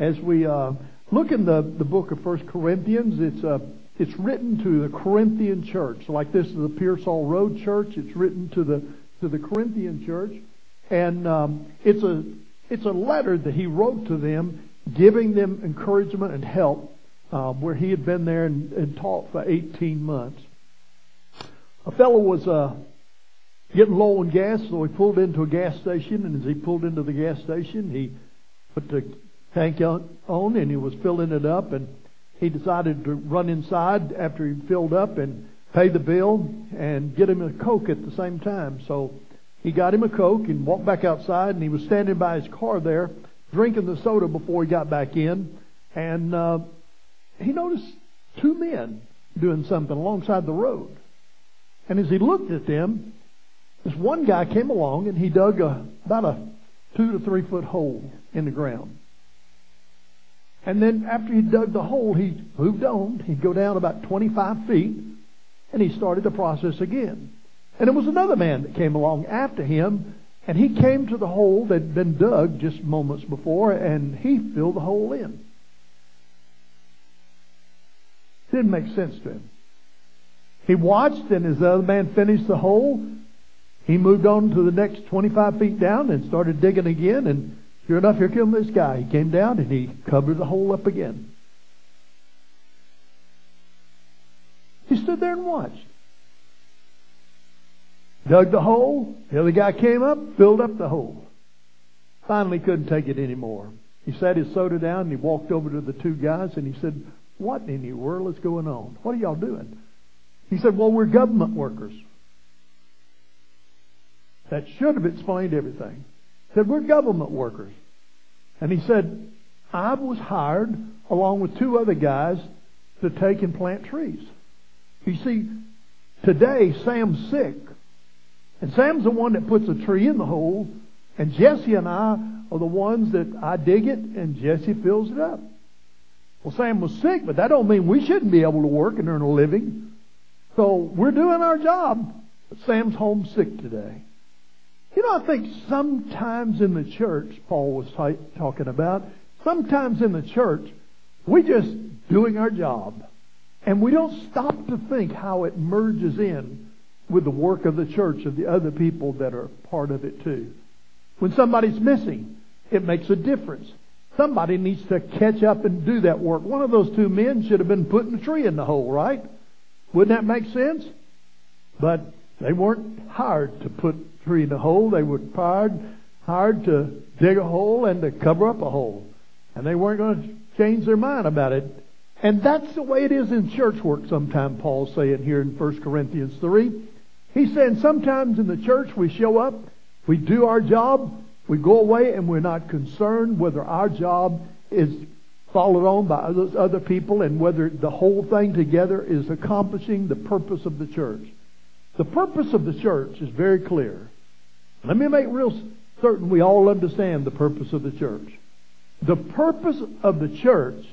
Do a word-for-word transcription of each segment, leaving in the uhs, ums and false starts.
As we uh, look in the, the book of First Corinthians, it's uh, it's written to the Corinthian church. Like this is the Pearsall Road church. It's written to the to the Corinthian church, and um, it's a it's a letter that he wrote to them, giving them encouragement and help. Uh, where he had been there and, and taught for eighteen months. A fellow was uh, getting low on gas, so he pulled into a gas station, and as he pulled into the gas station, he put the tank on, and he was filling it up, and he decided to run inside after he filled up and pay the bill and get him a Coke at the same time. So he got him a Coke and walked back outside, and he was standing by his car there, drinking the soda before he got back in, and uh, he noticed two men doing something alongside the road. And as he looked at them, this one guy came along and he dug a, about a two to three foot hole in the ground. And then after he dug the hole, he moved on. He'd go down about twenty-five feet and he started the process again. And it was another man that came along after him, and he came to the hole that had been dug just moments before, and he filled the hole in. Didn't make sense to him. He watched, and as the other man finished the hole, he moved on to the next twenty-five feet down and started digging again, and sure enough, here came this guy. He came down and he covered the hole up again. He stood there and watched. Dug the hole, the other guy came up, filled up the hole. Finally couldn't take it anymore. He sat his soda down and he walked over to the two guys and he said, "What in the world is going on? What are y'all doing?" He said, "Well, we're government workers." That should have explained everything. He said, "We're government workers." And he said, "I was hired along with two other guys to take and plant trees." You see, today Sam's sick. And Sam's the one that puts a tree in the hole. And Jesse and I are the ones that I dig it and Jesse fills it up. Well, Sam was sick, but that don't mean we shouldn't be able to work and earn a living. So we're doing our job, but Sam's homesick today. You know, I think sometimes in the church, Paul was t- talking about, sometimes in the church, we're just doing our job. And we don't stop to think how it merges in with the work of the church of the other people that are part of it too. When somebody's missing, it makes a difference. Somebody needs to catch up and do that work. One of those two men should have been putting a tree in the hole, right? Wouldn't that make sense? But they weren't hired to put a tree in the hole. They were hired, hired to dig a hole and to cover up a hole. And they weren't going to change their mind about it. And that's the way it is in church work sometimes, Paul's saying here in First Corinthians three. He's saying sometimes in the church we show up, we do our job, we go away and we're not concerned whether our job is followed on by other people and whether the whole thing together is accomplishing the purpose of the church. The purpose of the church is very clear. Let me make real certain we all understand the purpose of the church. The purpose of the church,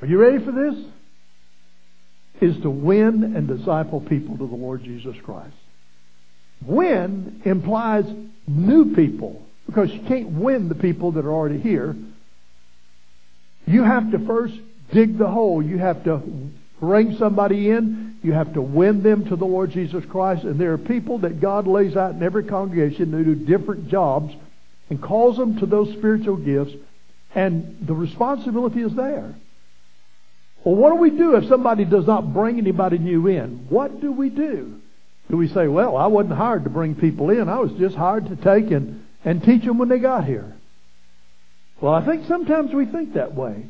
are you ready for this? Is to win and disciple people to the Lord Jesus Christ. Win implies new people, because you can't win the people that are already here. You have to first dig the hole. You have to bring somebody in. You have to win them to the Lord Jesus Christ. And there are people that God lays out in every congregation who do different jobs and calls them to those spiritual gifts, and the responsibility is there. Well, what do we do if somebody does not bring anybody new in? What do we do? Do we say, "Well, I wasn't hired to bring people in. I was just hired to take and, and teach them when they got here"? Well, I think sometimes we think that way.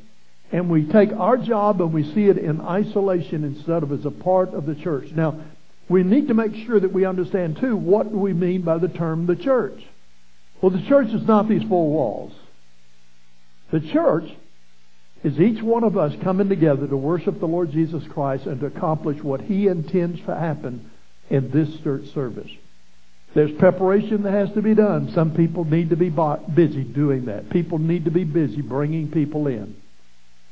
And we take our job and we see it in isolation instead of as a part of the church. Now, we need to make sure that we understand, too, what do we mean by the term the church? Well, the church is not these four walls. The church is each one of us coming together to worship the Lord Jesus Christ and to accomplish what He intends to happen in this church service. There's preparation that has to be done. Some people need to be busy doing that. People need to be busy bringing people in.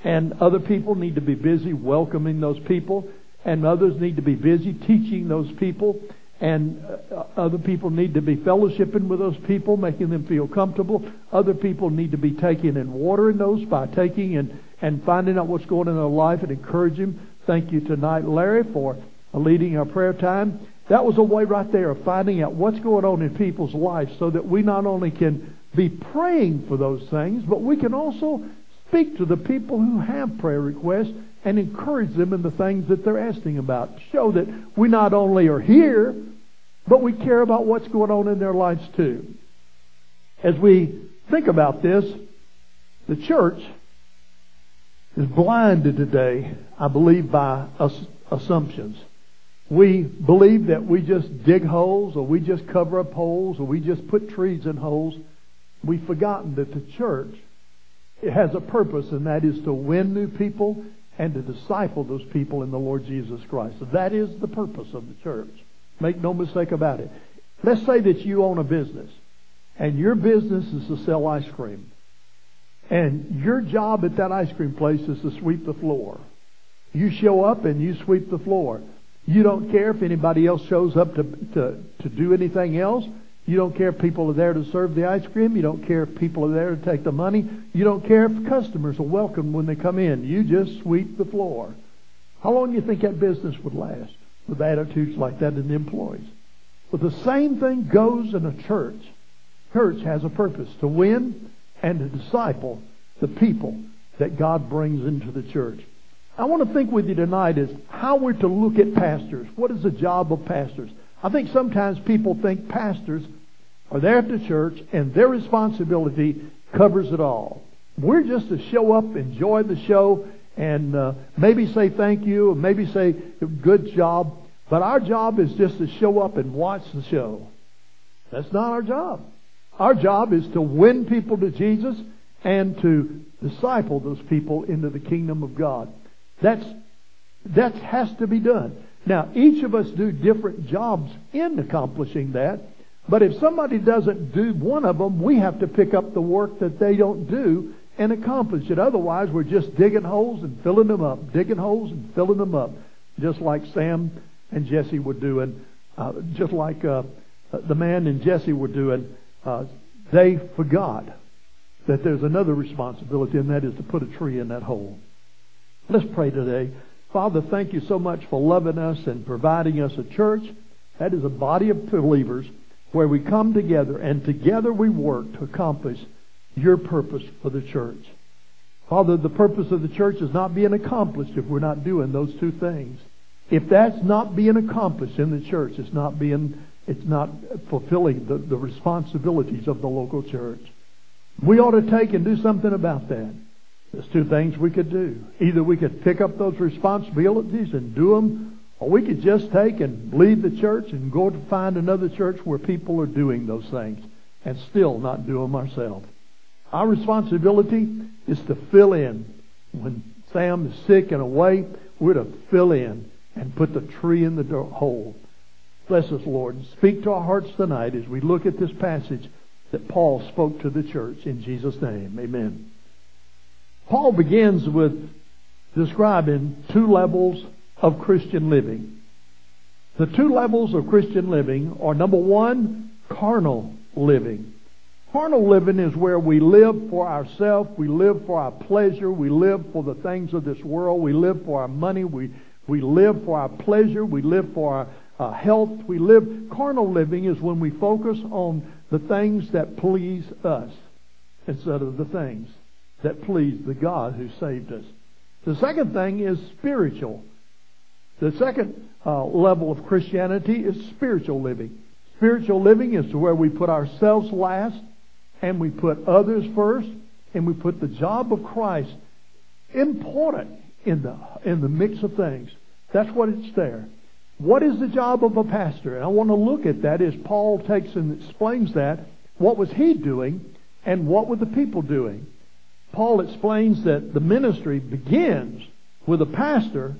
And other people need to be busy welcoming those people. And others need to be busy teaching those people. And uh, other people need to be fellowshipping with those people, making them feel comfortable. Other people need to be taking and watering those by taking and, and finding out what's going on in their life and encourage them. Thank you tonight, Larry, for leading our prayer time. That was a way right there of finding out what's going on in people's lives so that we not only can be praying for those things, but we can also speak to the people who have prayer requests and encourage them in the things that they're asking about. Show that we not only are here, but we care about what's going on in their lives too. As we think about this, the church is blinded today, I believe, by assumptions. We believe that we just dig holes, or we just cover up holes, or we just put trees in holes. We've forgotten that the church, it has a purpose, and that is to win new people and to disciple those people in the Lord Jesus Christ. So that is the purpose of the church. Make no mistake about it. Let's say that you own a business, and your business is to sell ice cream. And your job at that ice cream place is to sweep the floor. You show up and you sweep the floor. You don't care if anybody else shows up to, to, to do anything else. You don't care if people are there to serve the ice cream. You don't care if people are there to take the money. You don't care if customers are welcome when they come in. You just sweep the floor. How long do you think that business would last with attitudes like that in the employees? But the same thing goes in a church. Church has a purpose to win and to disciple the people that God brings into the church. I want to think with you tonight is how we're to look at pastors. What is the job of pastors? I think sometimes people think pastors are there at the church and their responsibility covers it all. We're just to show up, enjoy the show, and uh, maybe say thank you, or maybe say good job. But our job is just to show up and watch the show. That's not our job. Our job is to win people to Jesus and to disciple those people into the kingdom of God. That's, that has to be done. Now, each of us do different jobs in accomplishing that. But if somebody doesn't do one of them, we have to pick up the work that they don't do and accomplish it. Otherwise, we're just digging holes and filling them up, digging holes and filling them up, just like Sam and Jesse were doing, uh, just like uh, the man and Jesse were doing. Uh, they forgot that there's another responsibility, and that is to put a tree in that hole. Let's pray today. Father, thank you so much for loving us and providing us a church. That is a body of believers where we come together and together we work to accomplish your purpose for the church. Father, the purpose of the church is not being accomplished if we're not doing those two things. If that's not being accomplished in the church, it's not being, it's not fulfilling the, the responsibilities of the local church. We ought to take and do something about that. There's two things we could do. Either we could pick up those responsibilities and do them, or we could just take and leave the church and go to find another church where people are doing those things and still not do them ourselves. Our responsibility is to fill in. When Sam is sick and away, we're to fill in and put the tree in the hole. Bless us, Lord, and speak to our hearts tonight as we look at this passage that Paul spoke to the church. In Jesus' name, amen. Paul begins with describing two levels of Christian living. The two levels of Christian living are, number one, carnal living. Carnal living is where we live for ourselves, we live for our pleasure, we live for the things of this world, we live for our money, we, we live for our pleasure, we live for our uh, health, we live. Carnal living is when we focus on the things that please us instead of the things that pleased the God who saved us. The second thing is spiritual. The second uh, level of Christianity is spiritual living. Spiritual living is to where we put ourselves last, and we put others first, and we put the job of Christ important in the in the mix of things. That's what it's there. What is the job of a pastor? And I want to look at that as Paul takes and explains that. What was he doing, and what were the people doing? Paul explains that the ministry begins with a pastor,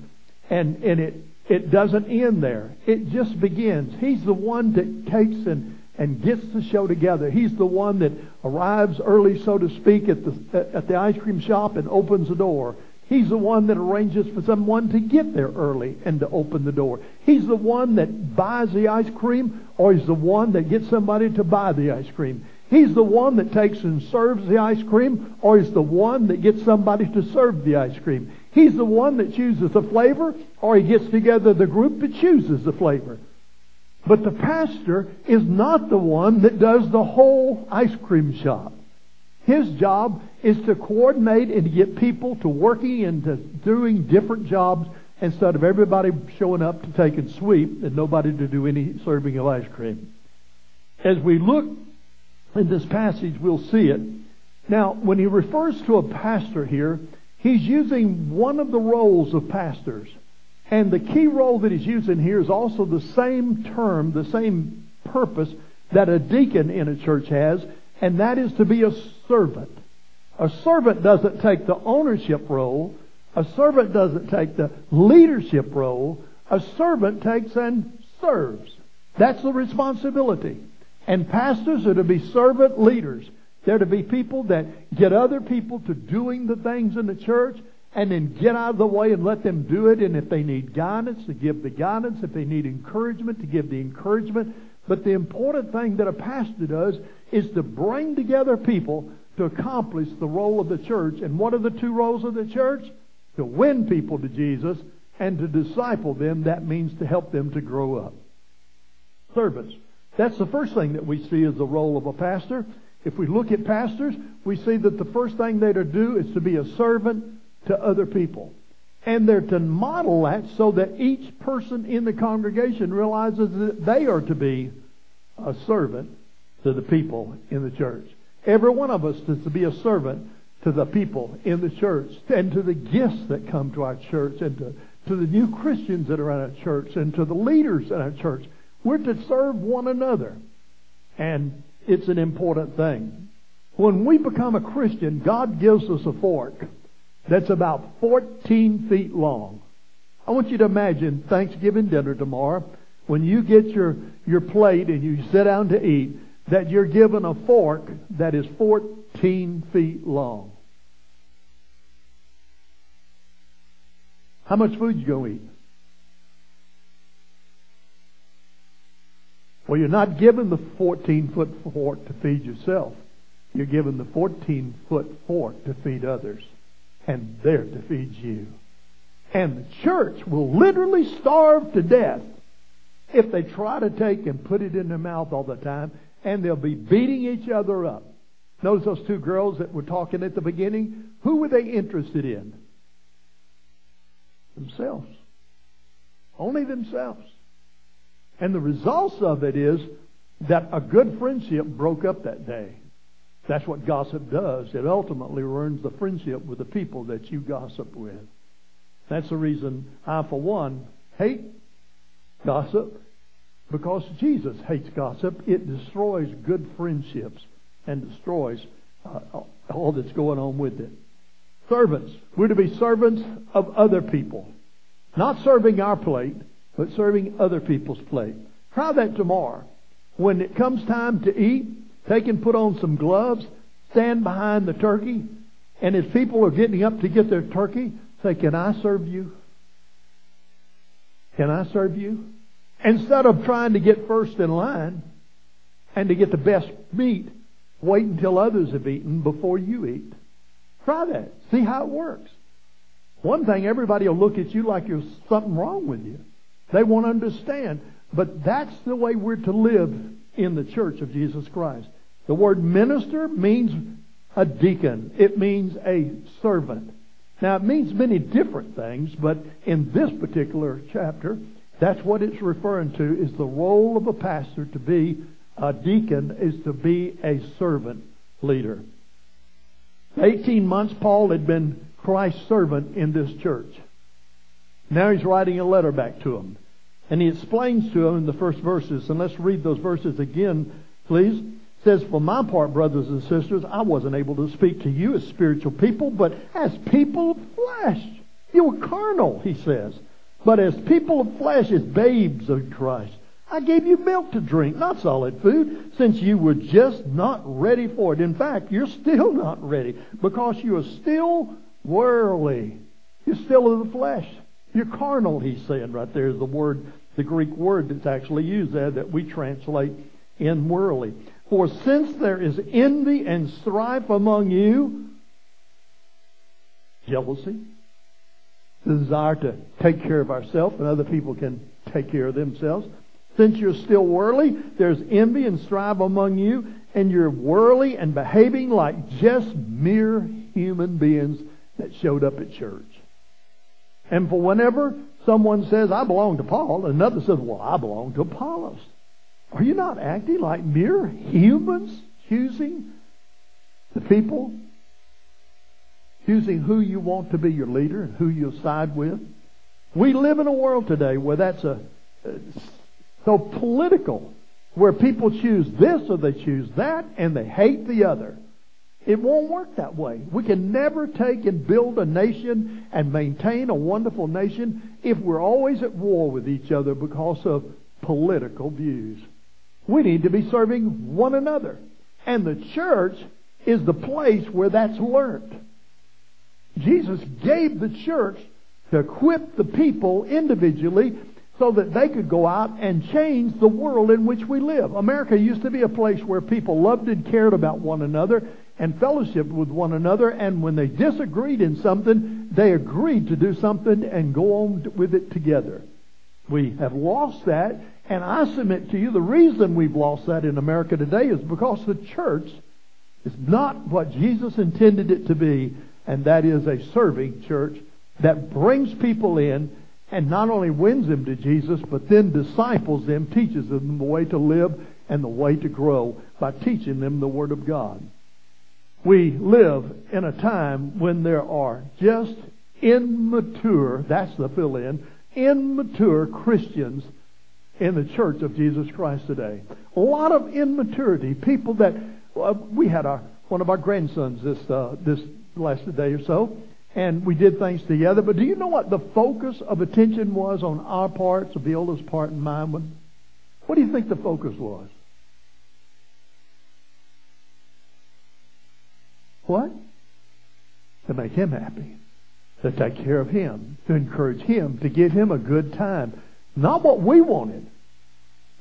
and, and it, it doesn't end there. It just begins. He's the one that takes and, and gets the show together. He's the one that arrives early, so to speak, at the, at the ice cream shop and opens the door. He's the one that arranges for someone to get there early and to open the door. He's the one that buys the ice cream, or he's the one that gets somebody to buy the ice cream. He's the one that takes and serves the ice cream, or he's the one that gets somebody to serve the ice cream. He's the one that chooses the flavor, or he gets together the group that chooses the flavor. But the pastor is not the one that does the whole ice cream shop. His job is to coordinate and to get people to working and to doing different jobs instead of everybody showing up to take and sweep and nobody to do any serving of ice cream. As we look in this passage, we'll see it. Now, when he refers to a pastor here, he's using one of the roles of pastors. And the key role that he's using here is also the same term, the same purpose that a deacon in a church has, and that is to be a servant. A servant doesn't take the ownership role. A servant doesn't take the leadership role. A servant takes and serves. That's the responsibility. And pastors are to be servant leaders. They're to be people that get other people to doing the things in the church and then get out of the way and let them do it. And if they need guidance, to give the guidance. If they need encouragement, to give the encouragement. But the important thing that a pastor does is to bring together people to accomplish the role of the church. And what are the two roles of the church? To win people to Jesus and to disciple them. That means to help them to grow up. Servants. That's the first thing that we see as the role of a pastor. If we look at pastors, we see that the first thing they're to do is to be a servant to other people. And they're to model that so that each person in the congregation realizes that they are to be a servant to the people in the church. Every one of us is to be a servant to the people in the church and to the gifts that come to our church and to, to the new Christians that are in our church and to the leaders in our church. We're to serve one another. And it's an important thing. When we become a Christian, God gives us a fork that's about fourteen feet long. I want you to imagine Thanksgiving dinner tomorrow. When you get your, your plate and you sit down to eat, that you're given a fork that is fourteen feet long. How much food you gonna eat? Well, you're not given the fourteen-foot fork to feed yourself. You're given the fourteen-foot fork to feed others. And they're to feed you. And the church will literally starve to death if they try to take and put it in their mouth all the time. And they'll be beating each other up. Notice those two girls that were talking at the beginning. Who were they interested in? Themselves. Only themselves. And the results of it is that a good friendship broke up that day. That's what gossip does. It ultimately ruins the friendship with the people that you gossip with. That's the reason I, for one, hate gossip. Because Jesus hates gossip, it destroys good friendships and destroys uh, all that's going on with it. Servants. We're to be servants of other people. Not serving our plate, but serving other people's plate. Try that tomorrow. When it comes time to eat, take and put on some gloves, stand behind the turkey, and if people are getting up to get their turkey, say, "Can I serve you? Can I serve you?" Instead of trying to get first in line and to get the best meat, wait until others have eaten before you eat. Try that. See how it works. One thing, everybody will look at you like there's something wrong with you. They won't understand. But that's the way we're to live in the church of Jesus Christ. The word minister means a deacon. It means a servant. Now, it means many different things, but in this particular chapter, that's what it's referring to, is the role of a pastor to be a deacon is to be a servant leader. For eighteen months, Paul had been Christ's servant in this church. Now he's writing a letter back to them. And he explains to them in the first verses, and let's read those verses again, please. It says, "For my part, brothers and sisters, I wasn't able to speak to you as spiritual people, but as people of flesh." You were carnal, he says. "But as people of flesh, as babes of Christ, I gave you milk to drink, not solid food, since you were just not ready for it." In fact, you're still not ready because you are still worldly. It's still of the flesh. You're carnal, he's saying right there, is the word, the Greek word that's actually used there that we translate in worldly. For since there is envy and strife among you, jealousy, the desire to take care of ourselves and other people can take care of themselves. Since you're still worldly, there's envy and strife among you, and you're worldly and behaving like just mere human beings that showed up at church. And for whenever someone says, I belong to Paul, another says, well, I belong to Apollos. Are you not acting like mere humans, choosing the people, choosing who you want to be your leader and who you'll side with? We live in a world today where that's a, so political, where people choose this or they choose that and they hate the other. It won't work that way. We can never take and build a nation and maintain a wonderful nation if we're always at war with each other because of political views. We need to be serving one another. And the church is the place where that's learned. Jesus gave the church to equip the people individually so that they could go out and change the world in which we live. America used to be a place where people loved and cared about one another and fellowship with one another, and when they disagreed in something, they agreed to do something and go on with it together. We have lost that, and I submit to you the reason we've lost that in America today is because the church is not what Jesus intended it to be, and that is a serving church that brings people in and not only wins them to Jesus, but then disciples them, teaches them the way to live and the way to grow by teaching them the Word of God. We live in a time when there are just immature, that's the fill-in, immature Christians in the church of Jesus Christ today. A lot of immaturity. People that, uh, we had our one of our grandsons this uh, this last day or so, and we did things together. But do you know what the focus of attention was on our parts, of the oldest part and mine? One? What do you think the focus was? What? To make him happy. To take care of him. To encourage him. To give him a good time. Not what we wanted.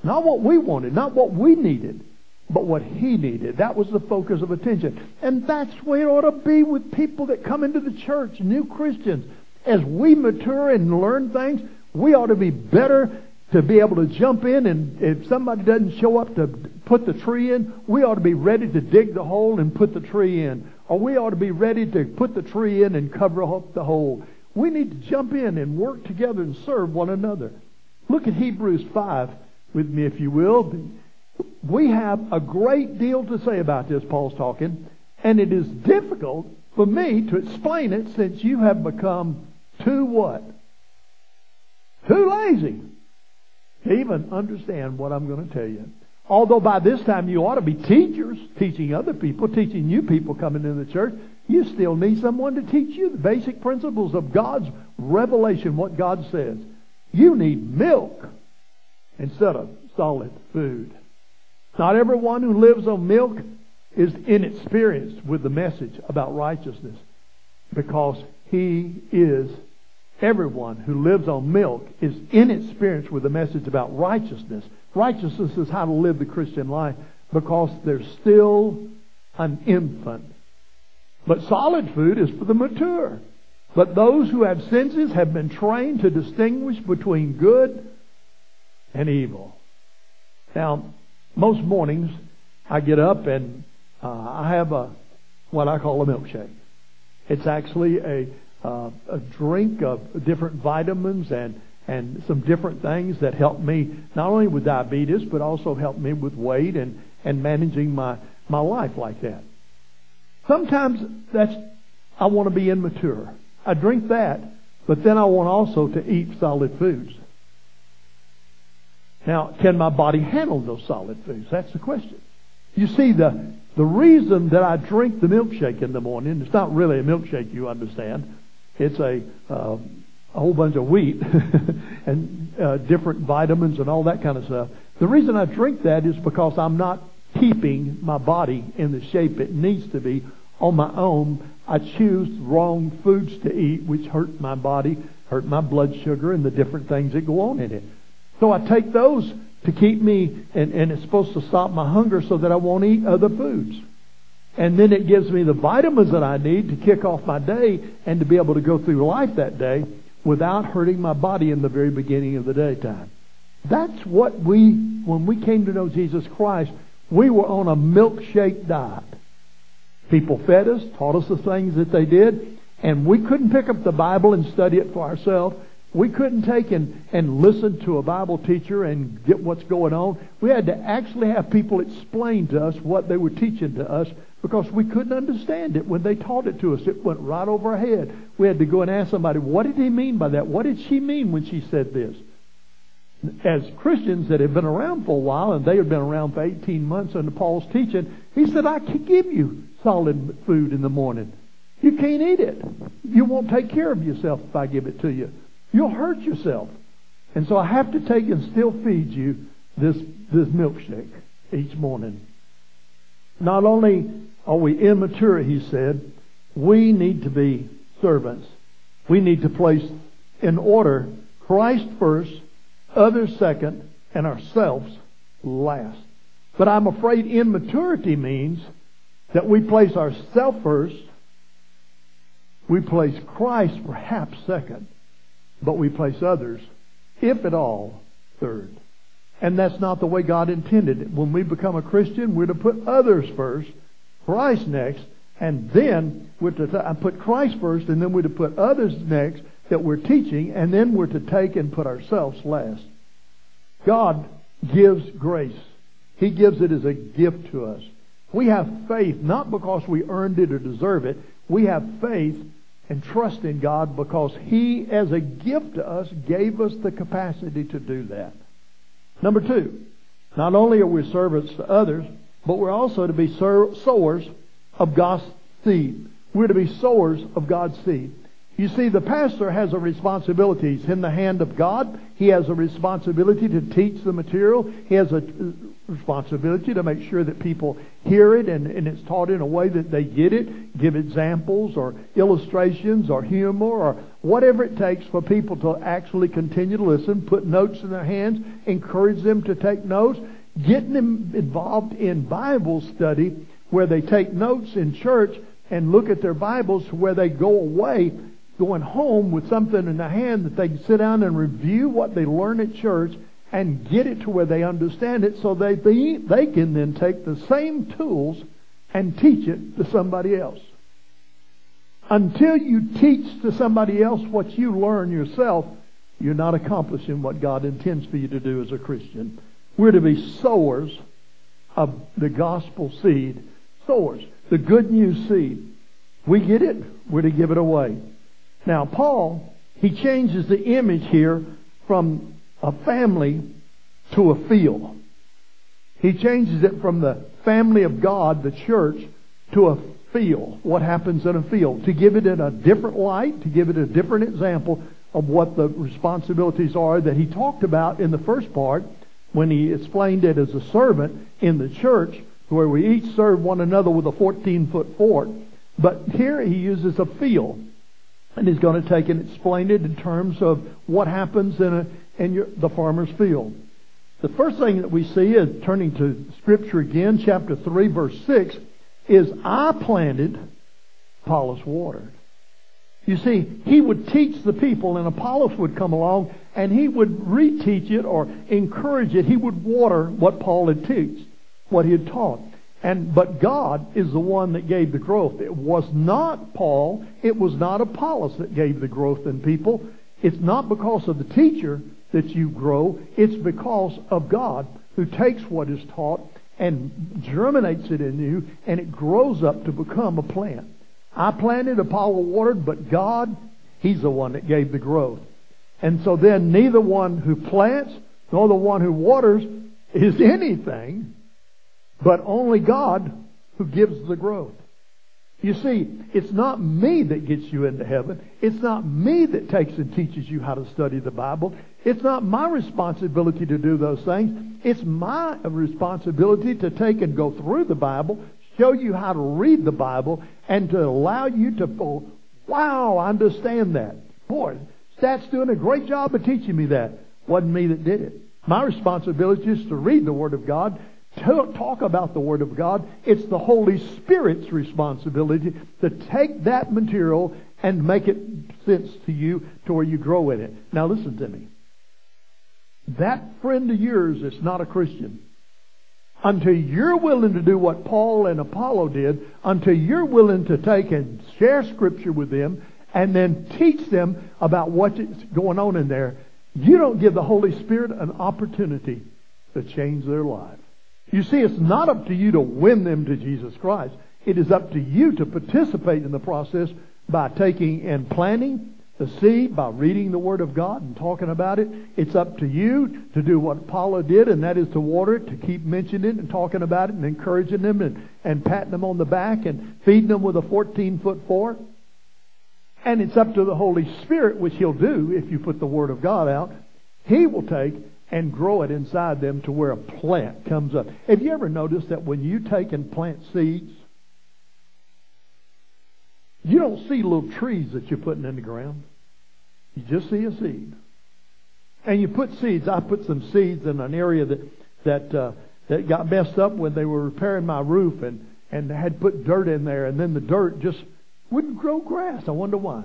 Not what we wanted. Not what we needed. But what he needed. That was the focus of attention. And that's where it ought to be with people that come into the church. New Christians. As we mature and learn things, we ought to be better to be able to jump in, and if somebody doesn't show up to put the tree in, we ought to be ready to dig the hole and put the tree in. Or we ought to be ready to put the tree in and cover up the hole. We need to jump in and work together and serve one another. Look at Hebrews five with me, if you will. We have a great deal to say about this, Paul's talking, and it is difficult for me to explain it since you have become too what? Too lazy to even understand what I'm going to tell you. Although by this time you ought to be teachers, teaching other people, teaching new people coming into the church, you still need someone to teach you the basic principles of God's revelation, what God says. You need milk instead of solid food. Not everyone who lives on milk is inexperienced with the message about righteousness, because he is everyone who lives on milk is inexperienced with the message about righteousness. Righteousness is how to live the Christian life because they're still an infant. But solid food is for the mature. But those who have senses have been trained to distinguish between good and evil. Now, most mornings I get up and uh, I have a what I call a milkshake. It's actually a Uh, a drink of different vitamins and, and some different things that help me not only with diabetes, but also help me with weight and, and managing my, my life like that. Sometimes that's, I want to be immature. I drink that, but then I want also to eat solid foods. Now, can my body handle those solid foods? That's the question. You see, the, the reason that I drink the milkshake in the morning, it's not really a milkshake, you understand. It's a, uh, a whole bunch of wheat and uh, different vitamins and all that kind of stuff. The reason I drink that is because I'm not keeping my body in the shape it needs to be on my own, I choose wrong foods to eat, which hurt my body, hurt my blood sugar, and the different things that go on in it. So I take those to keep me, and, and it's supposed to stop my hunger so that I won't eat other foods. And then it gives me the vitamins that I need to kick off my day and to be able to go through life that day without hurting my body in the very beginning of the daytime. That's what we, when we came to know Jesus Christ, we were on a milkshake diet. People fed us, taught us the things that they did, and we couldn't pick up the Bible and study it for ourselves. We couldn't take and, and listen to a Bible teacher and get what's going on. We had to actually have people explain to us what they were teaching to us because we couldn't understand it when they taught it to us. It went right over our head. We had to go and ask somebody, what did he mean by that? What did she mean when she said this? As Christians that had been around for a while, and they had been around for eighteen months under Paul's teaching, he said, I can give you solid food in the morning. You can't eat it. You won't take care of yourself if I give it to you. You'll hurt yourself. And so I have to take and still feed you this this milkshake each morning. Not only are we immature, he said, we need to be servants. We need to place in order Christ first, others second, and ourselves last. But I'm afraid immaturity means that we place ourselves first, we place Christ perhaps second, but we place others, if at all, third. And that's not the way God intended it. When we become a Christian, we're to put others first, Christ next, and then we're to put Christ first, and then we're to put others next that we're teaching, and then we're to take and put ourselves last. God gives grace. He gives it as a gift to us. We have faith, not because we earned it or deserve it. We have faith and trust in God because He, as a gift to us, gave us the capacity to do that. Number two, not only are we servants to others, but we're also to be sowers of God's seed. We're to be sowers of God's seed. You see, the pastor has a responsibility. He's in the hand of God. He has a responsibility to teach the material. He has a responsibility to make sure that people hear it and, and it's taught in a way that they get it. Give examples or illustrations or humor or whatever it takes for people to actually continue to listen. Put notes in their hands. Encourage them to take notes. Getting them involved in Bible study where they take notes in church and look at their Bibles where they go away going home with something in their hand that they can sit down and review what they learn at church and get it to where they understand it so they, they, they can then take the same tools and teach it to somebody else. Until you teach to somebody else what you learn yourself, you're not accomplishing what God intends for you to do as a Christian. We're to be sowers of the gospel seed. Sowers, the good news seed. We get it, we're to give it away. Now, Paul, he changes the image here from a family to a field. He changes it from the family of God, the church, to a field. What happens in a field? To give it in a different light, to give it a different example of what the responsibilities are that he talked about in the first part when he explained it as a servant in the church where we each serve one another with a fourteen-foot fork. But here he uses a field. And he's going to take and explain it in terms of what happens in, a, in your, the farmer's field. The first thing that we see is, turning to Scripture again, chapter three, verse six, is I planted, Apollos watered. You see, he would teach the people, and Apollos would come along, and he would reteach it or encourage it. He would water what Paul had taught, what he had taught. And, but God is the one that gave the growth. It was not Paul, it was not Apollos that gave the growth in people. It's not because of the teacher that you grow. It's because of God who takes what is taught and germinates it in you, and it grows up to become a plant. I planted, Apollos watered, but God, He's the one that gave the growth. And so then neither one who plants nor the one who waters is anything, but only God who gives the growth. You see, it's not me that gets you into heaven. It's not me that takes and teaches you how to study the Bible. It's not my responsibility to do those things. It's my responsibility to take and go through the Bible, show you how to read the Bible and to allow you to go, wow, I understand that. Boy, Stat's doing a great job of teaching me that. Wasn't me that did it. My responsibility is to read the Word of God, to talk about the Word of God. It's the Holy Spirit's responsibility to take that material and make it sense to you to where you grow in it. Now listen to me. That friend of yours is not a Christian. Until you're willing to do what Paul and Apollos did, until you're willing to take and share Scripture with them and then teach them about what's going on in there, you don't give the Holy Spirit an opportunity to change their life. You see, it's not up to you to win them to Jesus Christ. It is up to you to participate in the process by taking and planting the seed, by reading the Word of God and talking about it. It's up to you to do what Paula did, and that is to water it, to keep mentioning it and talking about it and encouraging them and, and patting them on the back and feeding them with a fourteen-foot fork. And it's up to the Holy Spirit, which He'll do if you put the Word of God out. He will take and grow it inside them to where a plant comes up. Have you ever noticed that when you take and plant seeds, you don't see little trees that you're putting in the ground. You just see a seed. And you put seeds. I put some seeds in an area that that uh, that got messed up when they were repairing my roof, and, and had put dirt in there, and then the dirt just wouldn't grow grass. I wonder why.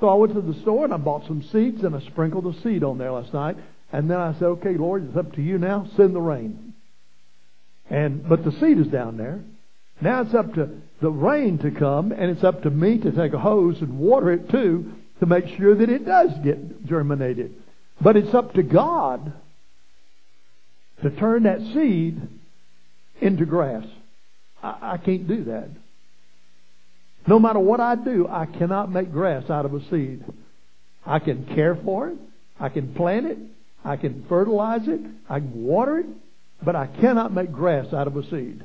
So I went to the store and I bought some seeds and I sprinkled the seed on there last night. And then I said, okay, Lord, it's up to you now. Send the rain. And but the seed is down there. Now it's up to the rain to come, and it's up to me to take a hose and water it too to make sure that it does get germinated. But it's up to God to turn that seed into grass. I, I can't do that. No matter what I do, I cannot make grass out of a seed. I can care for it. I can plant it. I can fertilize it. I can water it. But I cannot make grass out of a seed.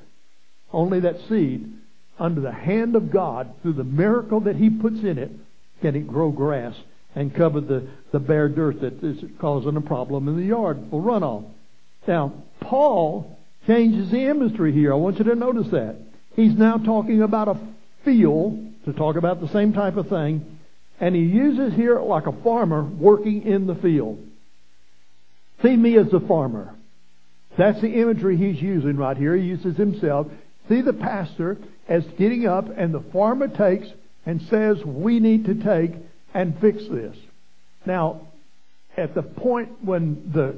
Only that seed, under the hand of God, through the miracle that He puts in it, can it grow grass and cover the, the bare dirt that is causing a problem in the yard for runoff. Now, Paul changes the imagery here. I want you to notice that. He's now talking about a field, to talk about the same type of thing, and he uses here like a farmer working in the field. See me as the farmer. That's the imagery he's using right here. He uses himself. See the pastor as getting up, and the farmer takes and says, we need to take and fix this. Now, at the point when the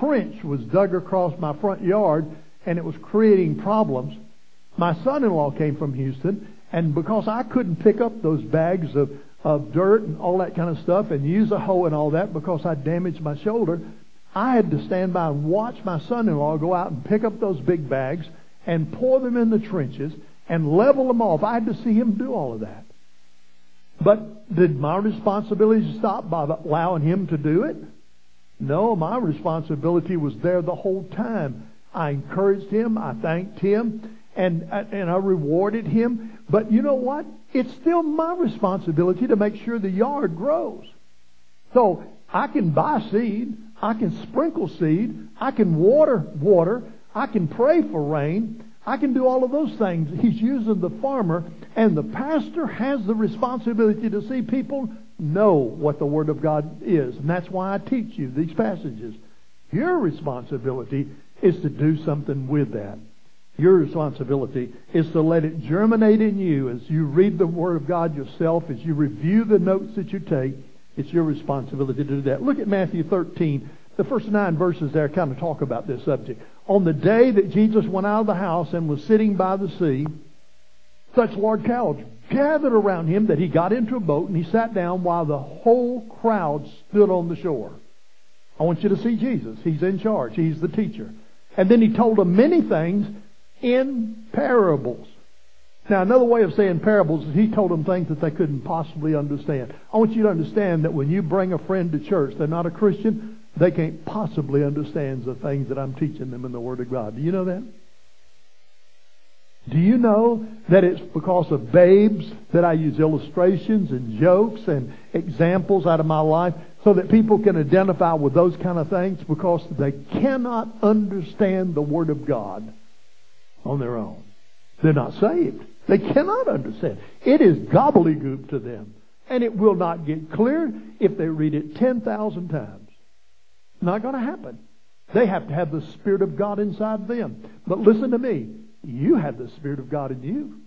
trench was dug across my front yard and it was creating problems, my son-in-law came from Houston, and because I couldn't pick up those bags of, of dirt and all that kind of stuff and use a hoe and all that because I damaged my shoulder, I had to stand by and watch my son-in-law go out and pick up those big bags and pour them in the trenches and level them off. I had to see him do all of that. But did my responsibility stop by allowing him to do it? No, my responsibility was there the whole time. I encouraged him. I thanked him. And, and I rewarded him. But you know what? It's still my responsibility to make sure the yard grows. So I can buy seed. I can sprinkle seed. I can water water. I can pray for rain. I can do all of those things. He's using the farmer, and the pastor has the responsibility to see people know what the Word of God is. And that's why I teach you these passages. Your responsibility is to do something with that. Your responsibility is to let it germinate in you as you read the Word of God yourself, as you review the notes that you take. It's your responsibility to do that. Look at Matthew thirteen. The first nine verses there kind of talk about this subject. On the day that Jesus went out of the house and was sitting by the sea, such large crowds gathered around Him that He got into a boat and He sat down while the whole crowd stood on the shore. I want you to see Jesus. He's in charge. He's the teacher. And then He told them many things in parables. Now, another way of saying parables is He told them things that they couldn't possibly understand. I want you to understand that when you bring a friend to church, they're not a Christian, they can't possibly understand the things that I'm teaching them in the Word of God. Do you know that? Do you know that it's because of babes that I use illustrations and jokes and examples out of my life so that people can identify with those kind of things because they cannot understand the Word of God on their own? they're not saved. They cannot understand. It is gobbledygook to them. And it will not get cleared if they read it ten thousand times. Not going to happen. They have to have the Spirit of God inside them. But listen to me. You have the Spirit of God in you.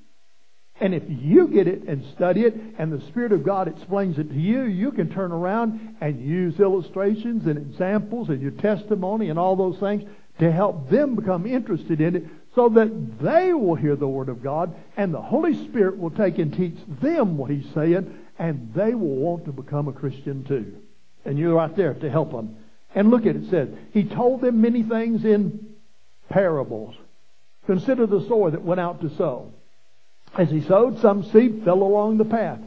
And if you get it and study it, and the Spirit of God explains it to you, you can turn around and use illustrations and examples and your testimony and all those things to help them become interested in it, so that they will hear the Word of God, and the Holy Spirit will take and teach them what He's saying, and they will want to become a Christian too. And you're right there to help them. And look at it, it says, He told them many things in parables. Consider the sower that went out to sow. As he sowed, some seed fell along the path.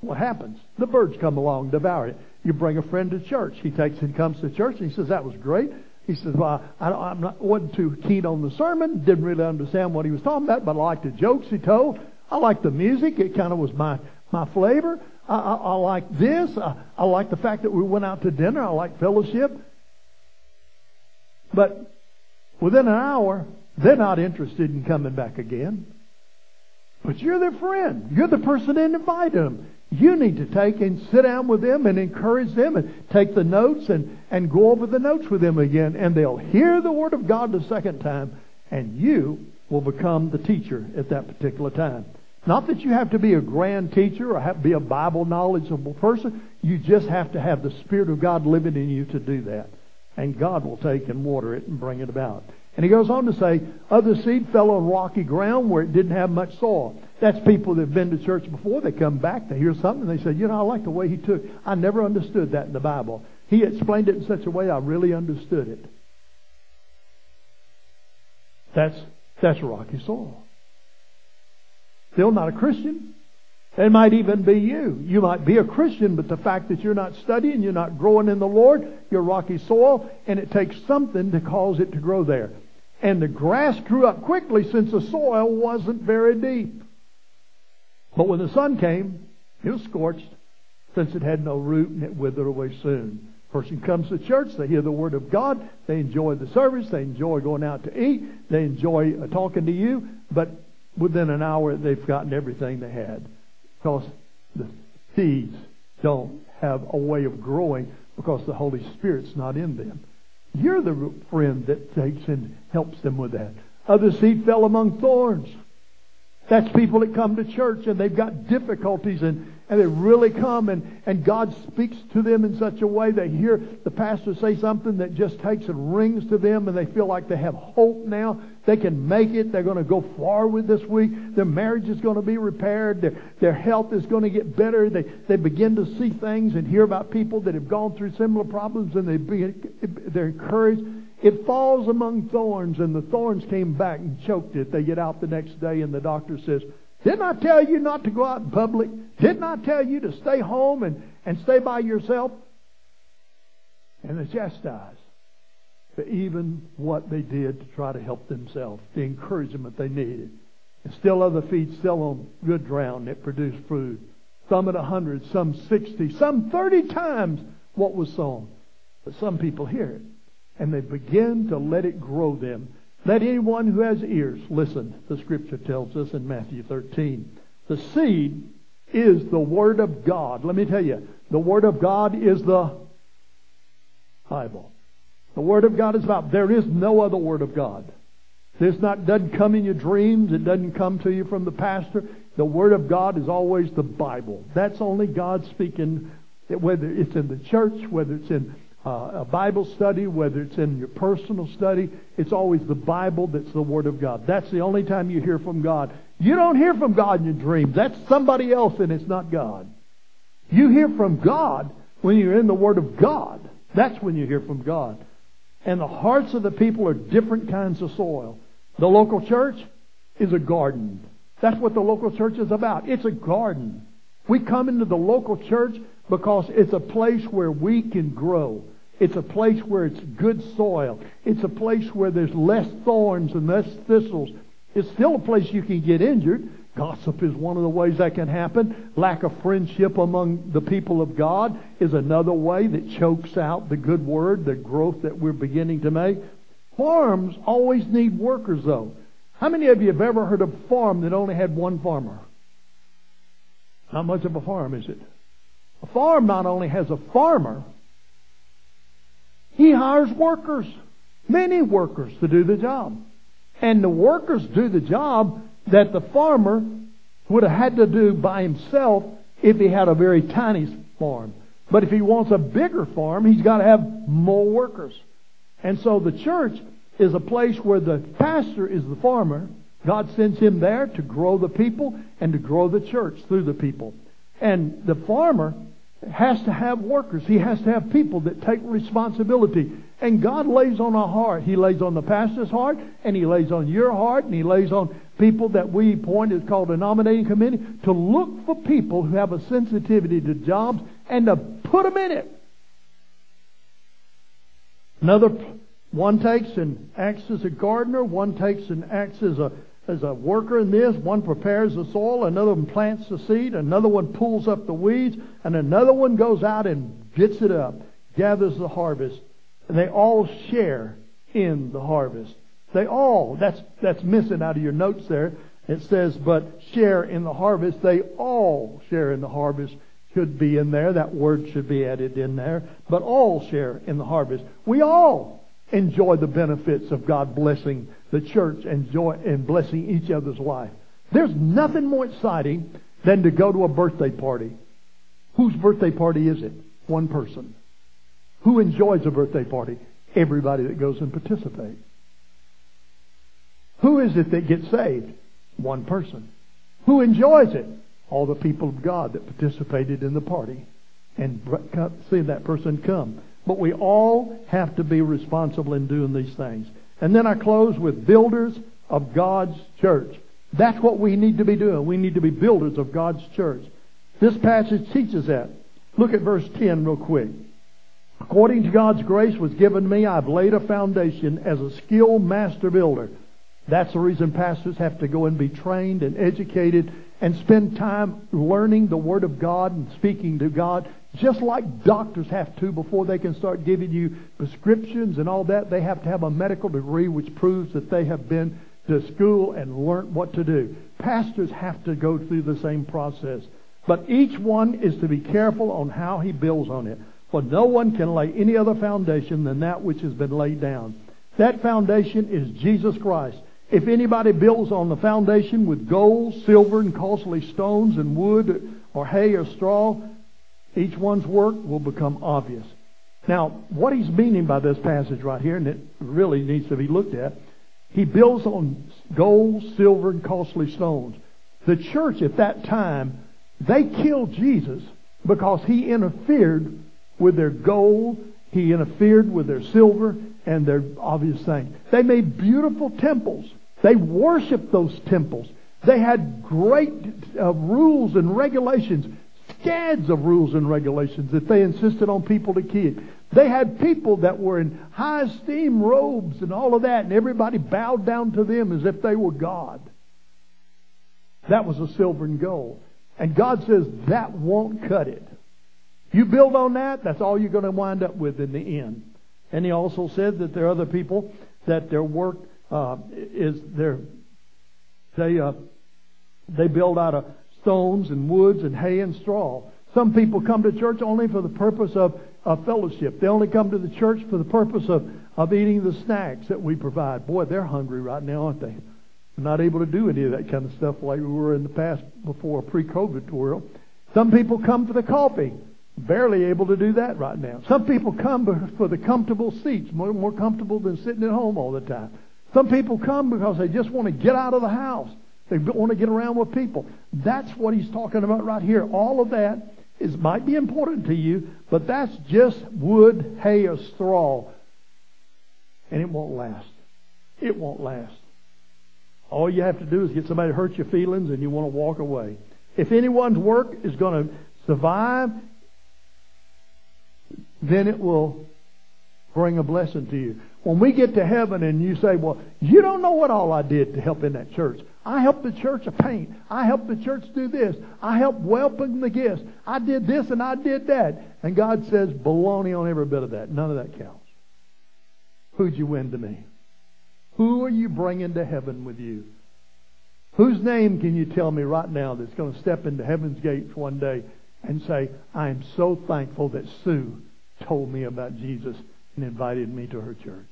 What happens? The birds come along, devour it. You bring a friend to church. He takes and comes to church, and he says, that was great. He says, well, I I'm not, wasn't too keen on the sermon. Didn't really understand what he was talking about, but I liked the jokes he told. I liked the music. It kind of was my, my flavor. I, I, I liked this. I, I liked the fact that we went out to dinner. I liked fellowship. But within an hour, they're not interested in coming back again. But you're their friend. You're the person that invited them. You need to take and sit down with them and encourage them and take the notes and, and go over the notes with them again. And they'll hear the Word of God the second time, and you will become the teacher at that particular time. Not that you have to be a grand teacher or have to be a Bible knowledgeable person. You just have to have the Spirit of God living in you to do that. And God will take and water it and bring it about. And he goes on to say, other seed fell on rocky ground where it didn't have much soil. That's people that have been to church before. They come back, they hear something, and they say, you know, I like the way he took it. I never understood that in the Bible. He explained it in such a way I really understood it. That's, that's rocky soil. Still not a Christian. It might even be you. You might be a Christian, but the fact that you're not studying, you're not growing in the Lord, you're rocky soil, and it takes something to cause it to grow there. And the grass grew up quickly since the soil wasn't very deep. But when the sun came, it was scorched, since it had no root, and it withered away soon. Person comes to church, they hear the Word of God, they enjoy the service, they enjoy going out to eat, they enjoy talking to you, but within an hour they've gotten everything they had. Because the seeds don't have a way of growing because the Holy Spirit's not in them. You're the friend that takes and helps them with that. Other seed fell among thorns. That's people that come to church and they've got difficulties and, and they really come and, and God speaks to them in such a way they hear the pastor say something that just takes and rings to them and they feel like they have hope now. They can make it. They're going to go forward this week. Their marriage is going to be repaired. Their, their health is going to get better. They, they begin to see things and hear about people that have gone through similar problems and they be, they're encouraged. It falls among thorns, and the thorns came back and choked it. They get out the next day, and the doctor says, didn't I tell you not to go out in public? Didn't I tell you to stay home and, and stay by yourself? And they're chastised for even what they did to try to help themselves, the encouragement they needed. And still other feeds fell on good ground that produced food. Some at a hundred, some sixty, some thirty times what was sown. But some people hear it, and they begin to let it grow them. Let anyone who has ears listen, the Scripture tells us in Matthew thirteen. The seed is the Word of God. Let me tell you, the Word of God is the Bible. The Word of God is about. There is no other Word of God. This not doesn't come in your dreams. It doesn't come to you from the pastor. The Word of God is always the Bible. That's only God speaking, whether it's in the church, whether it's in Uh, a Bible study, whether it's in your personal study, it's always the Bible that's the Word of God. That's the only time you hear from God. You don't hear from God in your dreams. That's somebody else, and it's not God. You hear from God when you're in the Word of God. That's when you hear from God. And the hearts of the people are different kinds of soil. The local church is a garden. That's what the local church is about. It's a garden. We come into the local church because it's a place where we can grow. It's a place where it's good soil. It's a place where there's less thorns and less thistles. It's still a place you can get injured. Gossip is one of the ways that can happen. Lack of friendship among the people of God is another way that chokes out the good word, the growth that we're beginning to make. Farms always need workers, though. How many of you have ever heard of a farm that only had one farmer? Not much of a farm, is it? A farm not only has a farmer, he hires workers, many workers to do the job. And the workers do the job that the farmer would have had to do by himself if he had a very tiny farm. But if he wants a bigger farm, he's got to have more workers. And so the church is a place where the pastor is the farmer. God sends him there to grow the people and to grow the church through the people. And the farmer has to have workers. He has to have people that take responsibility. And God lays on our heart. He lays on the pastor's heart, and He lays on your heart, and He lays on people that we appoint, is called a nominating committee, to look for people who have a sensitivity to jobs and to put them in it. Another one takes and acts as a gardener, one takes and acts as a as a worker in this, one prepares the soil, another one plants the seed, another one pulls up the weeds, and another one goes out and gets it up, gathers the harvest. And they all share in the harvest. They all, that's that's missing out of your notes there. It says, but share in the harvest. They all share in the harvest. Should be in there. That word should be added in there. But all share in the harvest. We all enjoy the benefits of God blessing the church and, joy, and blessing each other's life. There's nothing more exciting than to go to a birthday party. Whose birthday party is it? One person. Who enjoys a birthday party? Everybody that goes and participates. Who is it that gets saved? One person. Who enjoys it? All the people of God that participated in the party and seeing that person come. But we all have to be responsible in doing these things. And then I close with builders of God's church. That's what we need to be doing. We need to be builders of God's church. This passage teaches that. Look at verse ten real quick. According to God's grace was given me, I've laid a foundation as a skilled master builder. That's the reason pastors have to go and be trained and educated and spend time learning the Word of God and speaking to God, just like doctors have to before they can start giving you prescriptions and all that. They have to have a medical degree which proves that they have been to school and learned what to do. Pastors have to go through the same process. But each one is to be careful on how he builds on it. For no one can lay any other foundation than that which has been laid down. That foundation is Jesus Christ. If anybody builds on the foundation with gold, silver, and costly stones, and wood, or hay, or straw, each one's work will become obvious. Now, what he's meaning by this passage right here, and it really needs to be looked at, he builds on gold, silver, and costly stones. The church at that time, they killed Jesus because he interfered with their gold, he interfered with their silver, and their obvious things. They made beautiful temples. They worshiped those temples. They had great uh, rules and regulations, scads of rules and regulations that they insisted on people to keep. They had people that were in high esteem robes and all of that, and everybody bowed down to them as if they were God. That was the silver and gold. And God says, that won't cut it. You build on that, that's all you're going to wind up with in the end. And he also said that there are other people that their work uh, is their they uh, they build out of stones and woods and hay and straw. Some people come to church only for the purpose of, of fellowship. They only come to the church for the purpose of, of eating the snacks that we provide. Boy, they're hungry right now, aren't they? We're not able to do any of that kind of stuff like we were in the past before pre-COVID world. Some people come for the coffee. Barely able to do that right now. Some people come for the comfortable seats, more, more comfortable than sitting at home all the time. Some people come because they just want to get out of the house. They want to get around with people. That's what he's talking about right here. All of that is might be important to you, but that's just wood, hay, or straw. And it won't last. It won't last. All you have to do is get somebody to hurt your feelings and you want to walk away. If anyone's work is going to survive, then it will bring a blessing to you. When we get to heaven and you say, well, you don't know what all I did to help in that church. I helped the church paint. I helped the church do this. I helped welcome the guests. I did this and I did that. And God says, baloney on every bit of that. None of that counts. Who'd you win to me? Who are you bringing to heaven with you? Whose name can you tell me right now that's going to step into heaven's gates one day and say, I am so thankful that Sue told me about Jesus and invited me to her church?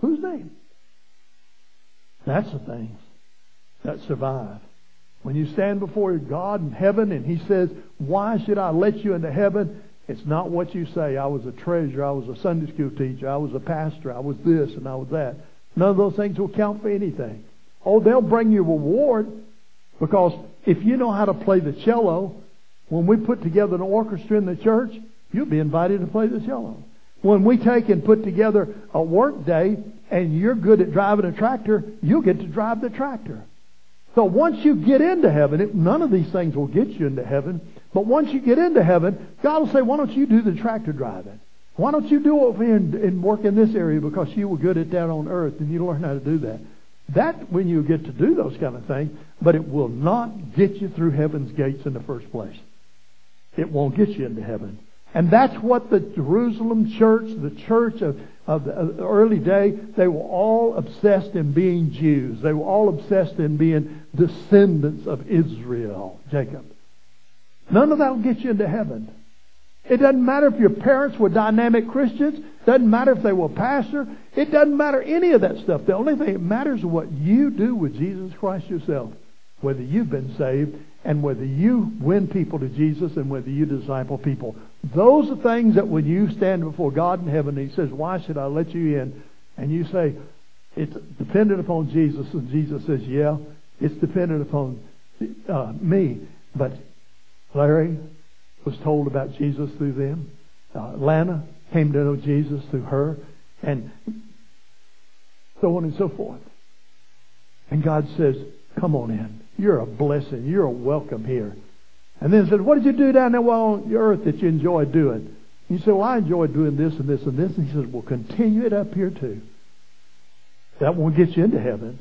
Whose name? That's the things that survive. When you stand before God in heaven and He says, why should I let you into heaven? It's not what you say. I was a treasurer. I was a Sunday school teacher. I was a pastor. I was this and I was that. None of those things will count for anything. Oh, they'll bring you reward, because if you know how to play the cello, when we put together an orchestra in the church, you'll be invited to play the cello. When we take and put together a work day and you're good at driving a tractor, you'll get to drive the tractor. So once you get into heaven, it, none of these things will get you into heaven, but once you get into heaven, God will say, why don't you do the tractor driving? Why don't you do over here and, and work in this area, because you were good at that on earth and you learned how to do that. That when you get to do those kind of things, but it will not get you through heaven's gates in the first place. It won't get you into heaven. And that's what the Jerusalem church, the church of, of the early day, they were all obsessed in being Jews. They were all obsessed in being descendants of Israel, Jacob. None of that will get you into heaven. It doesn't matter if your parents were dynamic Christians. Doesn't matter if they were a pastor. It doesn't matter any of that stuff. The only thing that matters is what you do with Jesus Christ yourself. Whether you've been saved and whether you win people to Jesus and whether you disciple people. Those are things that when you stand before God in heaven and He says, why should I let you in? And you say, it's dependent upon Jesus. And Jesus says, yeah, it's dependent upon uh, me. But Larry was told about Jesus through them. Uh, Lana came to know Jesus through her, and so on and so forth. And God says, come on in. You're a blessing. You're a welcome here. And then He said, what did you do down there on the earth that you enjoyed doing? And you say, well, I enjoyed doing this and this and this. And He says, well, continue it up here too. That won't get you into heaven,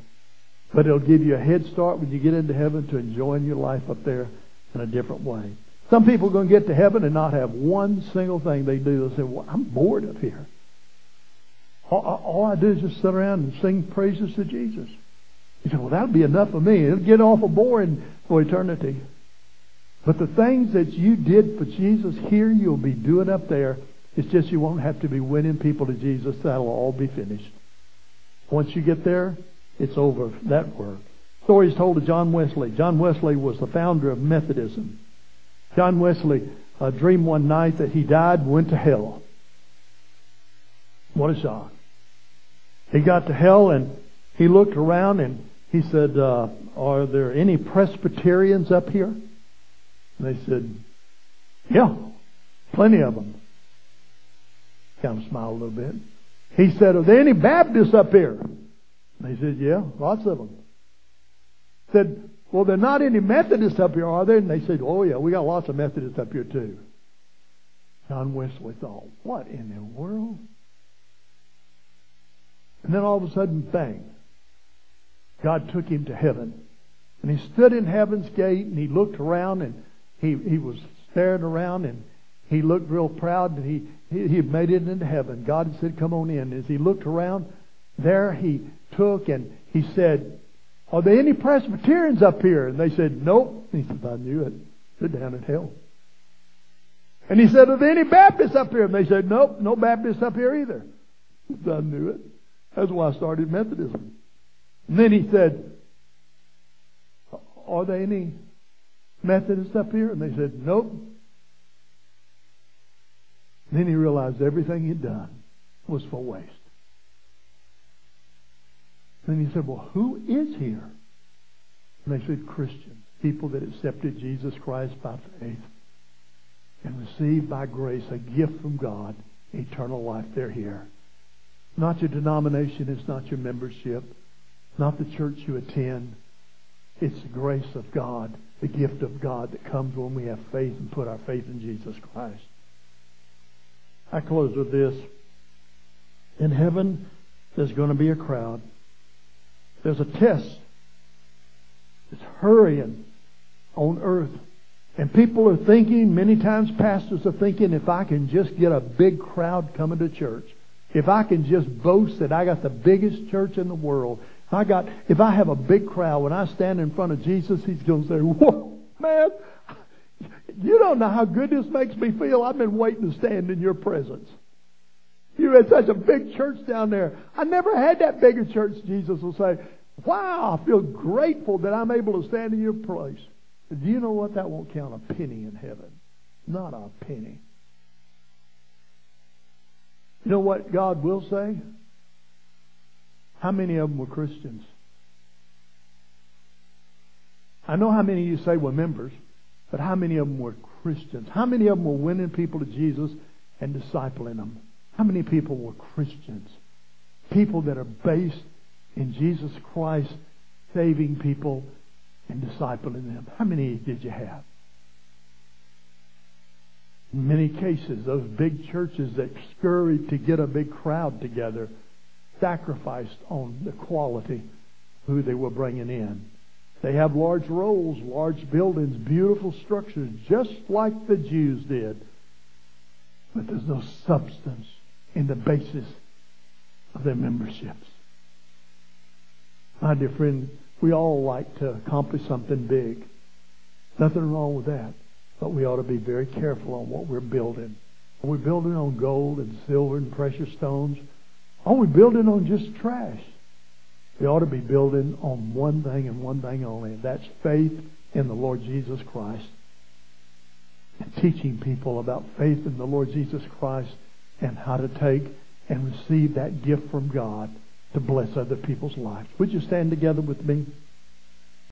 but it'll give you a head start when you get into heaven to enjoying your life up there in a different way. Some people are going to get to heaven and not have one single thing they do. They'll say, well, I'm bored up here. All, all I do is just sit around and sing praises to Jesus. You say, well, that'll be enough for me. It'll get awful boring for eternity. But the things that you did for Jesus here, you'll be doing up there. It's just you won't have to be winning people to Jesus. That'll all be finished. Once you get there, it's over, that work. Story is told of John Wesley. John Wesley was the founder of Methodism. John Wesley uh, dreamed one night that he died and went to hell. What a shock. He got to hell and he looked around and he said, uh, are there any Presbyterians up here? And they said, yeah, plenty of them. Kind of smiled a little bit. He said, are there any Baptists up here? And they said, yeah, lots of them. Said, well, there are not any Methodists up here, are there? And they said, oh, yeah, we got lots of Methodists up here, too. John Wesley thought, what in the world? And then all of a sudden, bang, God took him to heaven. And he stood in heaven's gate, and he looked around, and he, he was staring around, and he looked real proud, and he, he, he made it into heaven. God had said, come on in. As he looked around, there he took, and he said, are there any Presbyterians up here? And they said, nope. He said, I knew it. They're down in hell. And he said, are there any Baptists up here? And they said, nope, no Baptists up here either. He said, I knew it. That's why I started Methodism. And then he said, are there any Methodists up here? And they said, nope. And then he realized everything he'd done was for waste. Then he said, well, who is here? And they said, Christians, people that accepted Jesus Christ by faith and received by grace a gift from God, eternal life. They're here. Not your denomination. It's not your membership. Not the church you attend. It's the grace of God, the gift of God that comes when we have faith and put our faith in Jesus Christ. I close with this. In heaven, there's going to be a crowd. There's a test. It's hurrying on earth. And people are thinking, many times pastors are thinking, if I can just get a big crowd coming to church, If I can just boast that I got the biggest church in the world, I got. If I have a big crowd, when I stand in front of Jesus, He's going to say, "Whoa, man, you don't know how good this makes me feel. I've been waiting to stand in your presence. You had such a big church down there. I never had that big a church." Jesus will say, "Wow, I feel grateful that I'm able to stand in your place." Do you know what? That won't count a penny in heaven. Not a penny. You know what God will say? How many of them were Christians? I know how many of you say were members, but how many of them were Christians? How many of them were winning people to Jesus and discipling them? How many people were Christians? People that are based in Jesus Christ, saving people and discipling them. How many did you have? In many cases, those big churches that scurried to get a big crowd together sacrificed on the quality of who they were bringing in. They have large roles, large buildings, beautiful structures, just like the Jews did. But there's no substance in the basis of their memberships. My dear friend, we all like to accomplish something big. Nothing wrong with that. But we ought to be very careful on what we're building. Are we building on gold and silver and precious stones? Are we building on just trash? We ought to be building on one thing and one thing only, and that's faith in the Lord Jesus Christ. And teaching people about faith in the Lord Jesus Christ and how to take and receive that gift from God to bless other people's lives. Would you stand together with me?